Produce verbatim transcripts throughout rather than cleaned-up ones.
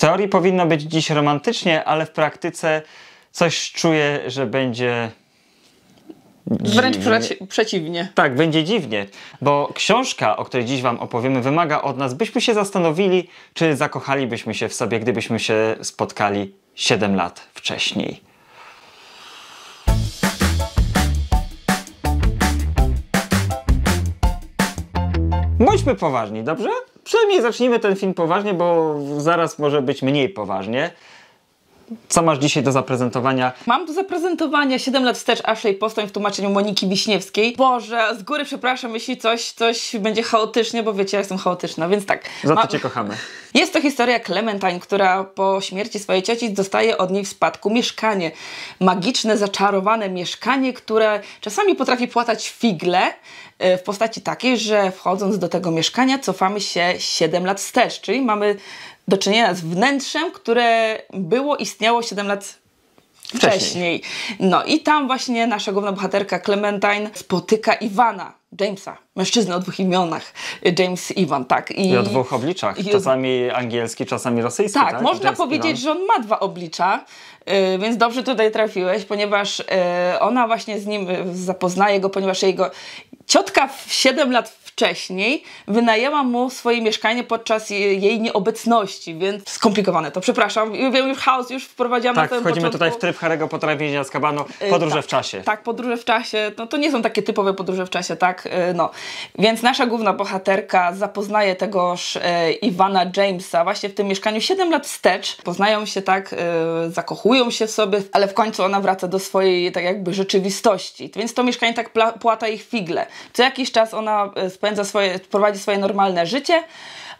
teorii powinno być dziś romantycznie, ale w praktyce coś czuję, że będzie... Wręcz przeci przeciwnie. Tak, będzie dziwnie, bo książka, o której dziś Wam opowiemy, wymaga od nas, byśmy się zastanowili, czy zakochalibyśmy się w sobie, gdybyśmy się spotkali siedem lat wcześniej. Bądźmy poważni, dobrze? Przynajmniej zacznijmy ten film poważnie, bo zaraz może być mniej poważnie. Co masz dzisiaj do zaprezentowania? Mam do zaprezentowania siedem lat wstecz Ashley Poston w tłumaczeniu Moniki Wiśniewskiej. Boże, z góry przepraszam, jeśli coś, coś będzie chaotycznie, bo wiecie, ja jestem chaotyczna, więc tak. Za to ma... Cię kochamy. Jest to historia Clementine, która po śmierci swojej cioci dostaje od niej w spadku mieszkanie. Magiczne, zaczarowane mieszkanie, które czasami potrafi płatać figle, w postaci takiej, że wchodząc do tego mieszkania cofamy się siedem lat wstecz, czyli mamy do czynienia z wnętrzem, które było, istniało siedem lat wcześniej. wcześniej. No i tam właśnie nasza główna bohaterka Clementine spotyka Iwana, Jamesa, mężczyznę o dwóch imionach, James Iwan, tak. I, I o dwóch obliczach, czasami angielski, czasami rosyjski. Tak, tak? Można James powiedzieć, Iwan. Że on ma dwa oblicza, yy, więc dobrze tutaj trafiłeś, ponieważ yy, ona właśnie z nim zapoznaje go, ponieważ jego ciotka w siedem lat wcześniej wynajęła mu swoje mieszkanie podczas jej nieobecności, więc skomplikowane to, przepraszam. Wiem, już chaos, już wprowadziłam tak, na samym początku. Tak, wchodzimy tutaj w tryb Harry'ego Pottera, Więzienia z Azkabanu, podróże yy, tak, w czasie. Tak, podróże w czasie, no to nie są takie typowe podróże w czasie, tak, yy, no. Więc nasza główna bohaterka zapoznaje tegoż yy, Iwana Jamesa właśnie w tym mieszkaniu siedem lat wstecz. Poznają się, tak, yy, zakochują się w sobie, ale w końcu ona wraca do swojej, tak jakby, rzeczywistości. Więc to mieszkanie tak płata ich figle. Co jakiś czas ona spędza swoje, prowadzi swoje normalne życie,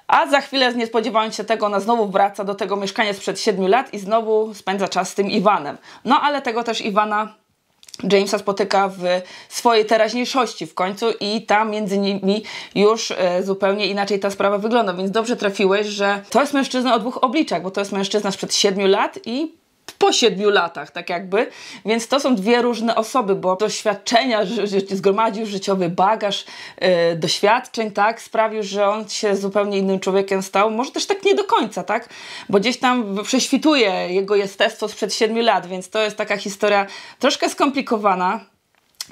a za chwilę, nie spodziewając się tego, ona znowu wraca do tego mieszkania sprzed siedmiu lat i znowu spędza czas z tym Iwanem. No ale tego też Iwana Jamesa spotyka w swojej teraźniejszości w końcu i tam między nimi już zupełnie inaczej ta sprawa wygląda, więc dobrze trafiłeś, że to jest mężczyzna o dwóch obliczach, bo to jest mężczyzna sprzed siedmiu lat i po siedmiu latach, tak jakby. Więc to są dwie różne osoby, bo doświadczenia, zgromadził życiowy bagaż yy, doświadczeń, tak, sprawił, że on się zupełnie innym człowiekiem stał. Może też tak nie do końca, tak? Bo gdzieś tam prześwituje jego jestestwo sprzed siedmiu lat, więc to jest taka historia troszkę skomplikowana,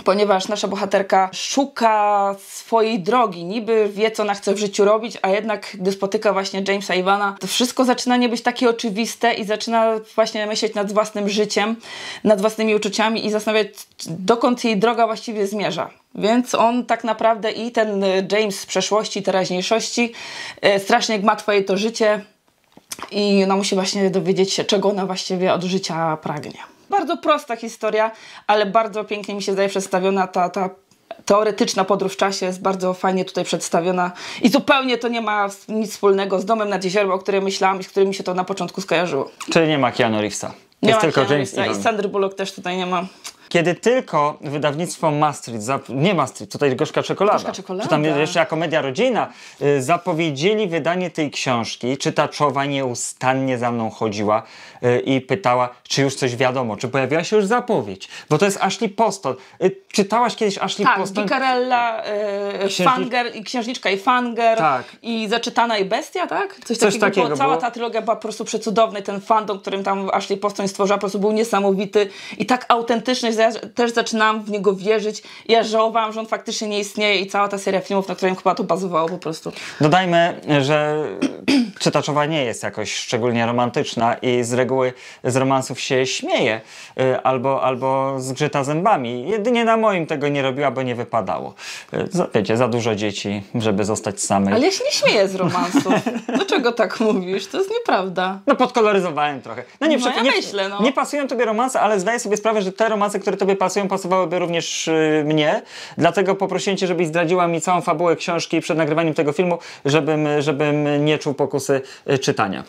ponieważ nasza bohaterka szuka swojej drogi, niby wie, co ona chce w życiu robić, a jednak gdy spotyka właśnie Jamesa Iwana, to wszystko zaczyna nie być takie oczywiste i zaczyna właśnie myśleć nad własnym życiem, nad własnymi uczuciami i zastanawiać, dokąd jej droga właściwie zmierza. Więc on tak naprawdę i ten James z przeszłości, teraźniejszości strasznie gmatwa to życie i ona musi właśnie dowiedzieć się, czego ona właściwie od życia pragnie. Bardzo prosta historia, ale bardzo pięknie mi się zdaje przedstawiona ta, ta teoretyczna podróż w czasie, jest bardzo fajnie tutaj przedstawiona i zupełnie to nie ma nic wspólnego z Domem nad jeziorem, o którym myślałam i z którym mi się to na początku skojarzyło. Czyli nie ma Keanu Reevesa. Nie jest ma tylko Keanu Reevesa i Sandry Bullock też tutaj nie ma. Kiedy tylko wydawnictwo Maastricht, nie Maastricht, tutaj Gorzka Czekolada, Gorzka Czekolada. Czy tam jeszcze jako media rodzina, zapowiedzieli wydanie tej książki, czytaczowa nieustannie za mną chodziła i pytała, czy już coś wiadomo, czy pojawiła się już zapowiedź, bo to jest Ashley Poston. Czytałaś kiedyś Ashley tak, Poston? Tak, Vicarella, yy, Księżnic... Fanger, i Księżniczka i Fanger, tak. I Zaczytana i Bestia, tak? Coś, coś takiego, takiego było. Cała ta trylogia była po prostu przecudowna i ten fandom, którym tam Ashley Poston stworzyła, po prostu był niesamowity i tak autentyczny, ja też zaczynałam w niego wierzyć. Ja żałowałam, że on faktycznie nie istnieje i cała ta seria filmów, na której chyba to bazowało po prostu. Dodajmy, że czytaczowa nie jest jakoś szczególnie romantyczna i z reguły z romansów się śmieje albo, albo zgrzyta zębami. Jedynie na moim tego nie robiła, bo nie wypadało. Wiecie, za dużo dzieci, żeby zostać samej. Ale ja się nie śmieję z romansów. Dlaczego tak mówisz? To jest nieprawda. No podkoloryzowałem trochę. No nie, no ja nie, myślę, no. Nie pasują tobie romanse, ale zdaję sobie sprawę, że te romanse, które tobie pasują, pasowałyby również yy, mnie. Dlatego poprosiłem cię, żebyś zdradziła mi całą fabułę książki przed nagrywaniem tego filmu, żebym, żebym nie czuł pokusy yy, czytania.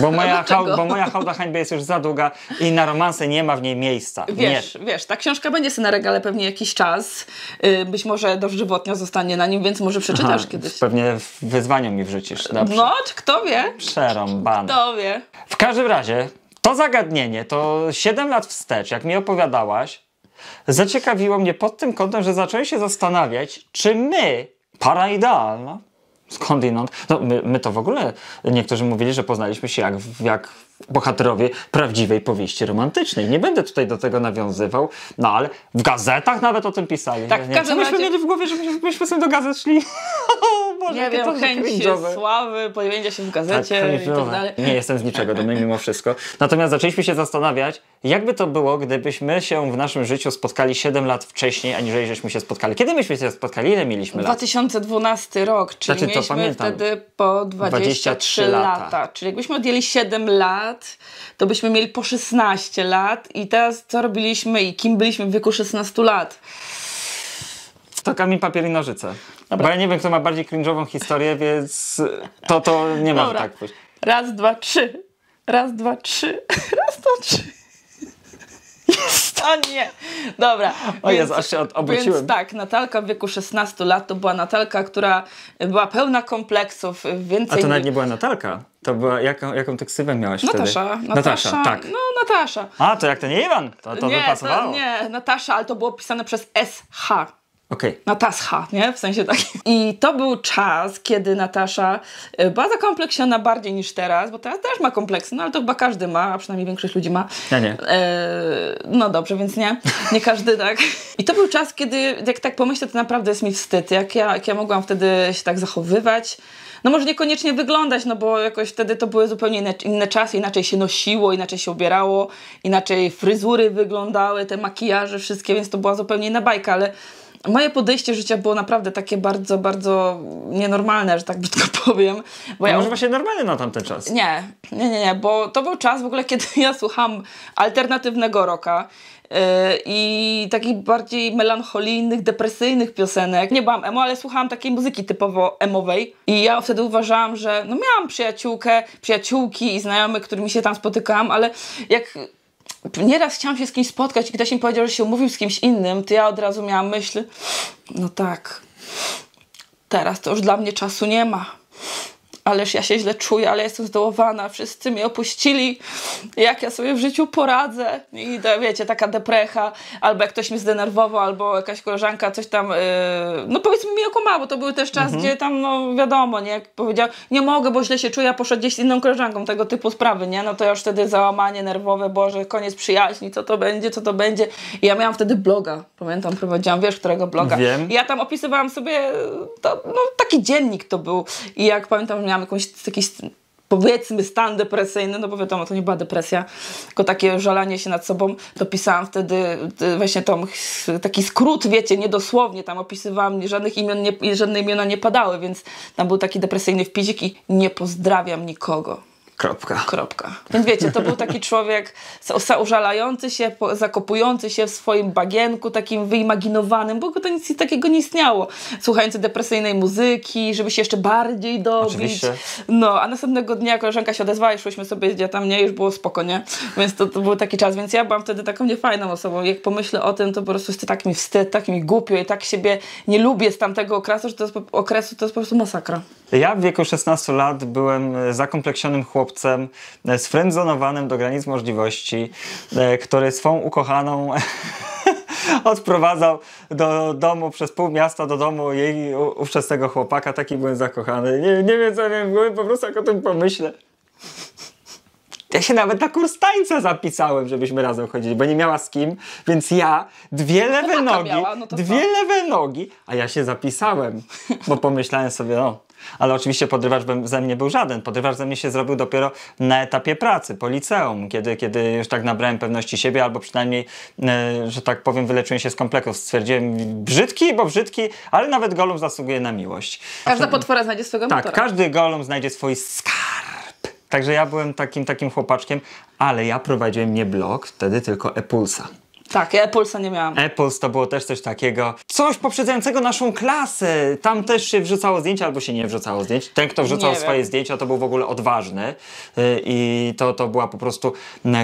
Bo moja, hał, bo moja hałda hańby jest już za długa i na romanse nie ma w niej miejsca. Wiesz, nie. wiesz, ta książka będzie sobie na regale pewnie jakiś czas. Yy, być może dożywotnio zostanie na nim, więc może przeczytasz Aha, kiedyś. Pewnie w wyzwaniu mi wrzucisz. Dobrze. No, czy kto wie? Przerąbane. Kto wie? W każdym razie to zagadnienie, to siedem lat wstecz, jak mi opowiadałaś, zaciekawiło mnie pod tym kątem, że zacząłem się zastanawiać, czy my, para idealna, skądinąd. No, my, my to w ogóle, niektórzy mówili, że poznaliśmy się jak, jak bohaterowie prawdziwej powieści romantycznej. Nie będę tutaj do tego nawiązywał, no ale w gazetach nawet o tym pisali. Tak, ja nie wiem, myśmy mieli w głowie, żebyśmy sobie do gazet szli. Boże, nie wiem, chęć sławy, pojawia się w gazecie tak, i tak dalej. Nie jestem z niczego dumny mimo wszystko. Natomiast zaczęliśmy się zastanawiać, jakby to było, gdybyśmy się w naszym życiu spotkali siedem lat wcześniej, aniżeli żeśmy się spotkali. Kiedy myśmy się spotkali? Ile mieliśmy lat? dwa tysiące dwunasty rok, czyli znaczy, mieliśmy pamiętam, wtedy po dwadzieścia trzy lata. lata. Czyli jakbyśmy odjęli siedem lat, to byśmy mieli po szesnaście lat i teraz co robiliśmy i kim byliśmy w wieku szesnastu lat? To kamień, papier i nożyce. Dobra. Bo ja nie wiem, kto ma bardziej cringe'ową historię, więc to, to nie ma tak pójść. Raz, dwa, trzy. Raz, dwa, trzy. Raz, dwa, trzy. Jest. O nie. Dobra. O Jezu, aż się obróciłem. Więc tak, Natalka w wieku szesnastu lat to była Natalka, która była pełna kompleksów. Więcej. A to nawet nie była Natalka. To była, jaką, jaką ty ksywę miałaś Natasza, wtedy? Natasza, Natasza, tak. No Natasza. A, to jak ten Iwan. To, to nie, wypasowało. To, nie, Natasza, ale to było pisane przez S H. Okay. Natascha, nie? W sensie takim. I to był czas, kiedy Natasza była zakompleksiona bardziej niż teraz, bo teraz też ma kompleksy, no ale to chyba każdy ma, a przynajmniej większość ludzi ma. Ja nie. E, no dobrze, więc nie. Nie każdy tak. I to był czas, kiedy, jak tak pomyślę, to naprawdę jest mi wstyd, jak ja, jak ja mogłam wtedy się tak zachowywać. No może niekoniecznie wyglądać, no bo jakoś wtedy to były zupełnie inne, inne czasy, inaczej się nosiło, inaczej się ubierało, inaczej fryzury wyglądały, te makijaże wszystkie, więc to była zupełnie inna bajka, ale moje podejście życia było naprawdę takie bardzo, bardzo nienormalne, że tak brzydko powiem. Bo no ja... Może właśnie normalne na tamten czas. Nie, nie, nie, nie, bo to był czas w ogóle, kiedy ja słucham alternatywnego rocka yy, i takich bardziej melancholijnych, depresyjnych piosenek. Nie byłam emo, ale słuchałam takiej muzyki typowo emowej i ja wtedy uważałam, że no miałam przyjaciółkę, przyjaciółki i znajomych, którymi się tam spotykałam, ale jak... Nieraz chciałam się z kimś spotkać i ktoś mi powiedział, że się umówił z kimś innym, to ja od razu miałam myśl, no tak, teraz to już dla mnie czasu nie ma. Ależ ja się źle czuję, ale jestem zdołowana, wszyscy mnie opuścili, jak ja sobie w życiu poradzę. I to, wiecie, taka deprecha, albo jak ktoś mnie zdenerwował, albo jakaś koleżanka coś tam, yy, no powiedzmy mi okłamała, bo to był też czas, mhm. gdzie tam, no wiadomo, nie, jak powiedział, nie mogę, bo źle się czuję, a poszedł gdzieś z inną koleżanką, tego typu sprawy, nie, no to ja już wtedy załamanie nerwowe, Boże, koniec przyjaźni, co to będzie, co to będzie. I ja miałam wtedy bloga, pamiętam, prowadziłam, wiesz, którego bloga. Wiem. I ja tam opisywałam sobie, to, no taki dziennik to był. I jak pamiętam, miałam jakąś, jakiś, powiedzmy, stan depresyjny, no bo wiadomo, to nie była depresja, tylko takie żalanie się nad sobą, to pisałam wtedy właśnie tą, taki skrót, wiecie, niedosłownie tam opisywałam, żadnych imion, nie, żadne imiona nie padały, więc tam był taki depresyjny wpizik i nie pozdrawiam nikogo. Kropka. Kropka. Więc wiecie, to był taki człowiek użalający się, zakopujący się w swoim bagienku, takim wyimaginowanym, bo to nic takiego nie istniało. Słuchający depresyjnej muzyki, żeby się jeszcze bardziej dobić. Oczywiście. No, a następnego dnia koleżanka się odezwała i szłyśmy sobie, gdzie tam nie, już było spoko, nie? Więc to, to był taki czas, więc ja byłam wtedy taką niefajną osobą. Jak pomyślę o tym, to po prostu jest tak mi wstyd, tak mi głupio i tak siebie nie lubię z tamtego okresu, że to jest, okresu, to jest po prostu masakra. Ja w wieku szesnastu lat byłem zakompleksionym chłopcem, sfrendzonowanym do granic możliwości, który swą ukochaną odprowadzał do domu, przez pół miasta do domu jej ówczesnego chłopaka. Taki byłem zakochany. Nie, nie wiem, co ja miałem w głowie, po prostu jak o tym pomyślę. Ja się nawet na kurs tańca zapisałem, żebyśmy razem chodzili, bo nie miała z kim, więc ja, dwie lewe nogi, dwie lewe nogi, a ja się zapisałem, bo pomyślałem sobie, no. Ale oczywiście podrywacz ze mnie był żaden. Podrywacz ze mnie się zrobił dopiero na etapie pracy, po liceum, kiedy, kiedy już tak nabrałem pewności siebie, albo przynajmniej, e, że tak powiem, wyleczyłem się z kompleksów. Stwierdziłem, brzydki, bo brzydki, ale nawet golum zasługuje na miłość. Każda potwora znajdzie swojego motora. Tak, każdy golum znajdzie swój skarb. Także ja byłem takim, takim chłopaczkiem, ale ja prowadziłem nie blog, wtedy tylko e-pulsa. Tak, ja e-pulsa nie miałam. E-puls to było też coś takiego, coś poprzedzającego naszą klasę. Tam też się wrzucało zdjęcia, albo się nie wrzucało zdjęć. Ten, kto wrzucał nie swoje wiem. zdjęcia, to był w ogóle odważny. Yy, I to, to była po prostu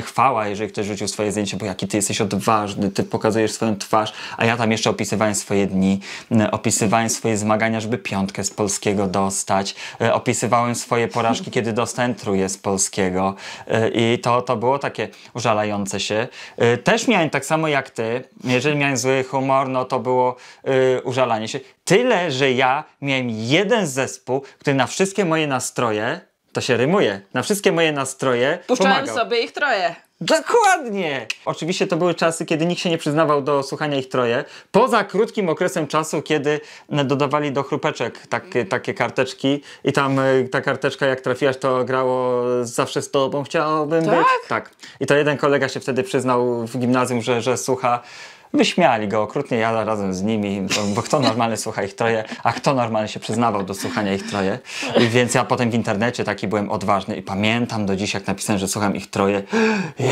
chwała, jeżeli ktoś rzucił swoje zdjęcie, bo jaki ty jesteś odważny, ty pokazujesz swoją twarz. A ja tam jeszcze opisywałem swoje dni, yy, opisywałem swoje zmagania, żeby piątkę z polskiego dostać. Yy, opisywałem swoje porażki, kiedy dostałem trójkę z polskiego. Yy, I to, to było takie użalające się. Yy, też miałem tak samo samo jak ty, jeżeli miałem zły humor, no to było yy, użalanie się. Tyle, że ja miałem jeden zespół, który na wszystkie moje nastroje, to się rymuje, na wszystkie moje nastroje puszczałem pomagał. Sobie ich troje. Dokładnie! Oczywiście to były czasy, kiedy nikt się nie przyznawał do słuchania ich troje. Poza krótkim okresem czasu, kiedy dodawali do chrupeczek takie, takie karteczki i tam ta karteczka jak trafiłaś, to grało zawsze z tobą chciałabym tak? być. Tak. I to jeden kolega się wtedy przyznał w gimnazjum, że, że słucha. Wyśmiali go okrutnie, ja razem z nimi, bo kto normalnie słucha ich troje, a kto normalnie się przyznawał do słuchania ich troje. I więc ja potem w internecie taki byłem odważny i pamiętam do dziś, jak napisałem, że słucham ich troje.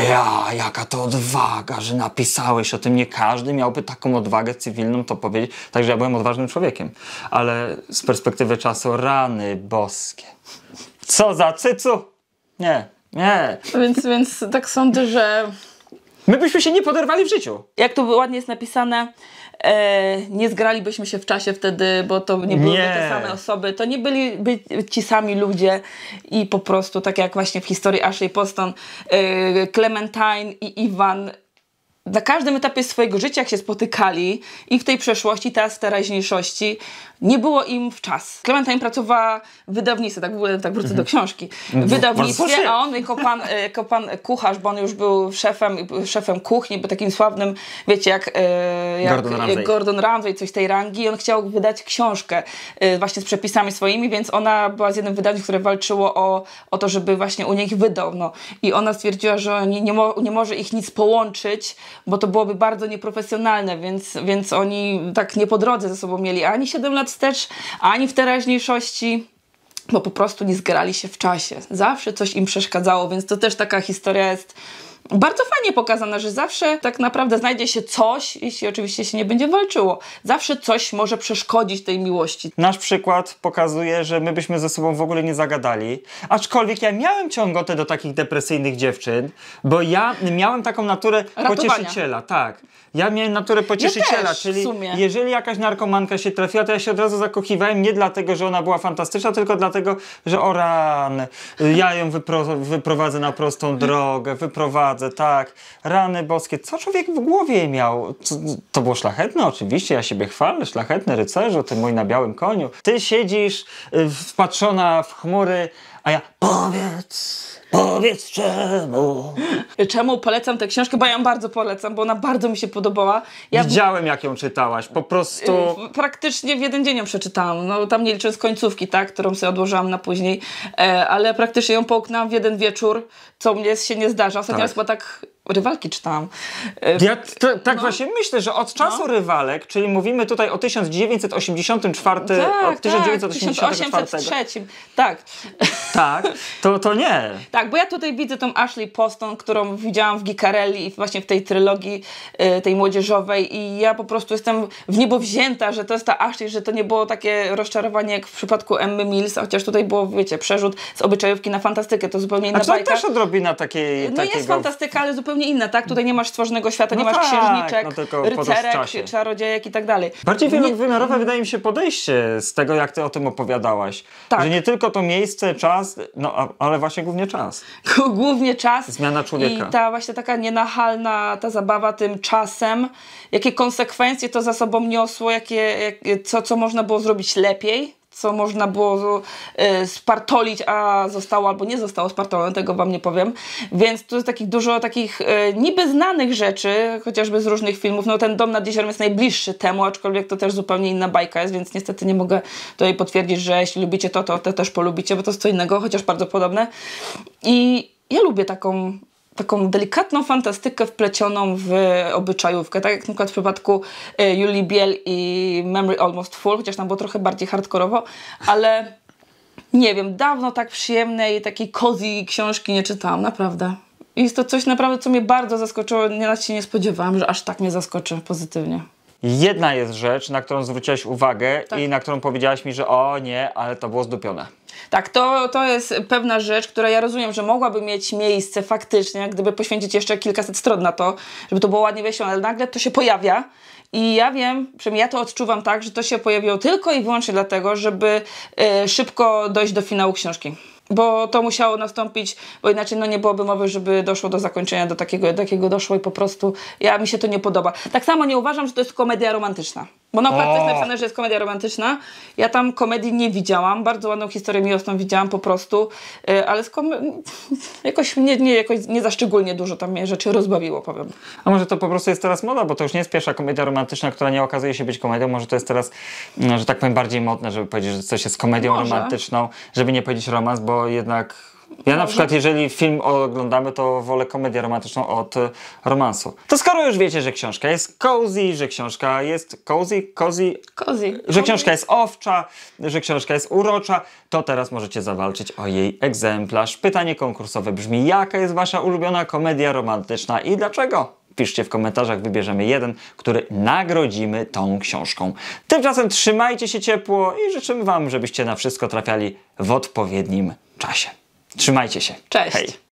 Ja, jaka to odwaga, że napisałeś o tym. Nie każdy miałby taką odwagę cywilną to powiedzieć. Także ja byłem odważnym człowiekiem. Ale z perspektywy czasu rany boskie. Co za cycu? Nie, nie. Więc, więc tak sądzę, że... My byśmy się nie poderwali w życiu. Jak to ładnie jest napisane, e, nie zgralibyśmy się w czasie wtedy, bo to nie były te same osoby, to nie byliby ci sami ludzie i po prostu, tak jak właśnie w historii Ashley Poston, e, Clementine i Iwan na każdym etapie swojego życia, jak się spotykali i w tej przeszłości, teraz w teraźniejszości, nie było im w czas. Clementine pracowała w wydawnictwie, tak w ogóle tak wrócę mm-hmm. do książki, w wydawnictwie, a on jako pan, jako pan kucharz, bo on już był szefem, szefem kuchni, był takim sławnym, wiecie, jak, jak Gordon Ramsay, Gordon Ramsay, coś tej rangi, i on chciał wydać książkę właśnie z przepisami swoimi, więc ona była z jednym wydaniem, które walczyło o, o to, żeby właśnie u nich wydał. No. I ona stwierdziła, że nie, nie, mo nie może ich nic połączyć, bo to byłoby bardzo nieprofesjonalne, więc, więc oni tak nie po drodze ze sobą mieli ani siedem lat wstecz, ani w teraźniejszości, bo po prostu nie zgrali się w czasie. Zawsze coś im przeszkadzało, więc to też taka historia jest bardzo fajnie pokazana, że zawsze tak naprawdę znajdzie się coś, jeśli oczywiście się nie będzie walczyło. Zawsze coś może przeszkodzić tej miłości. Nasz przykład pokazuje, że my byśmy ze sobą w ogóle nie zagadali, aczkolwiek ja miałem ciągotę do takich depresyjnych dziewczyn, bo ja miałem taką naturę ratowania. Pocieszyciela. Tak. Ja miałem naturę pocieszyciela, ja też, czyli w sumie. Jeżeli jakaś narkomanka się trafiła, to ja się od razu zakochiwałem, nie dlatego, że ona była fantastyczna, tylko dlatego, że o ran, ja ją wypro wyprowadzę na prostą drogę, wyprowadzę tak, rany boskie, co człowiek w głowie miał? To, to było szlachetne oczywiście, ja siebie chwalę, szlachetny rycerzu, ty mój na białym koniu. Ty siedzisz y, wpatrzona w chmury, a ja powiedz, powiedz czemu. Czemu polecam tę książkę? Bo ja ją bardzo polecam, bo ona bardzo mi się podobała. Ja widziałem, jak ją czytałaś, po prostu... Y, praktycznie w jeden dzień ją przeczytałam, no tam nie licząc końcówki, tak, którą sobie odłożyłam na później, e, ale praktycznie ją połknęłam w jeden wieczór, co mnie się nie zdarza. Ostatnio tak. chyba tak Rywalki czytałam. Ja tak no. właśnie myślę, że od czasu no. Rywalek, czyli mówimy tutaj o tysiąc dziewięćset osiemdziesiątym czwartym, tak, od tysiąc dziewięćset osiemdziesiątego czwartego. Tak. Tak, to, to nie. Tak, bo ja tutaj widzę tą Ashley Poston, którą widziałam w Gicarelli i właśnie w tej trylogii y, tej młodzieżowej i ja po prostu jestem w niebo wzięta, że to jest ta Ashley, że to nie było takie rozczarowanie jak w przypadku Emmy Mills, chociaż tutaj było, wiecie, przerzut z obyczajówki na fantastykę, to zupełnie inna bajka. A to też odrobina takiej... No takiego... jest fantastyka, ale zupełnie inna, tak? Tutaj nie masz stworzonego świata, no nie masz tak, księżniczek, no rycerek, czarodziejek i tak dalej. Bardziej wielowymiarowe wydaje mi się podejście z tego, jak ty o tym opowiadałaś. Tak. Że nie tylko to miejsce, czas, no ale właśnie głównie czas. Głównie czas. Zmiana człowieka. I ta właśnie taka nienachalna ta zabawa tym czasem, jakie konsekwencje to za sobą niosło, jakie, jak, co, co można było zrobić lepiej. Co można było y, spartolić, a zostało albo nie zostało spartolone, tego wam nie powiem. Więc tu jest takich dużo takich y, niby znanych rzeczy, chociażby z różnych filmów. No ten Dom nad jeziorem jest najbliższy temu, aczkolwiek to też zupełnie inna bajka jest, więc niestety nie mogę tutaj potwierdzić, że jeśli lubicie to, to, to też polubicie, bo to jest co innego, chociaż bardzo podobne. I ja lubię taką... taką delikatną fantastykę wplecioną w obyczajówkę, tak jak na przykład w przypadku Julii Biel i Memory Almost Full, chociaż tam było trochę bardziej hardkorowo, ale nie wiem, dawno tak przyjemnej, takiej cozy książki nie czytałam, naprawdę. Jest to coś naprawdę, co mnie bardzo zaskoczyło, nawet się nie spodziewałam, że aż tak mnie zaskoczy pozytywnie. Jedna jest rzecz, na którą zwróciłaś uwagę tak. i na którą powiedziałaś mi, że o nie, ale to było zdupione. Tak, to, to jest pewna rzecz, która ja rozumiem, że mogłaby mieć miejsce faktycznie, gdyby poświęcić jeszcze kilkaset stron na to, żeby to było ładnie wyjaśnione, ale nagle to się pojawia i ja wiem, przynajmniej ja to odczuwam tak, że to się pojawiło tylko i wyłącznie dlatego, żeby y, szybko dojść do finału książki. Bo to musiało nastąpić, bo inaczej no nie byłoby mowy, żeby doszło do zakończenia, do takiego, do jakiego doszło i po prostu ja mi się to nie podoba. Tak samo nie uważam, że to jest komedia romantyczna. Bo na okładce jest napisane, że jest komedia romantyczna. Ja tam komedii nie widziałam. Bardzo ładną historię miłosną widziałam po prostu, ale jakoś mnie nie, jakoś nie za szczególnie dużo tam mnie rzeczy rozbawiło, powiem. A może to po prostu jest teraz moda, bo to już nie jest pierwsza komedia romantyczna, która nie okazuje się być komedią. Może to jest teraz, no, że tak powiem, bardziej modne, żeby powiedzieć, że coś jest komedią może. romantyczną, żeby nie powiedzieć romans, bo jednak ja na przykład, jeżeli film oglądamy, to wolę komedię romantyczną od romansu. To skoro już wiecie, że książka jest cozy, że książka jest cozy, cozy, cozy. że książka jest owcza, że książka jest urocza, to teraz możecie zawalczyć o jej egzemplarz. Pytanie konkursowe brzmi, jaka jest wasza ulubiona komedia romantyczna i dlaczego? Piszcie w komentarzach, wybierzemy jeden, który nagrodzimy tą książką. Tymczasem trzymajcie się ciepło i życzymy wam, żebyście na wszystko trafiali w odpowiednim czasie. Trzymajcie się. Cześć. Hej.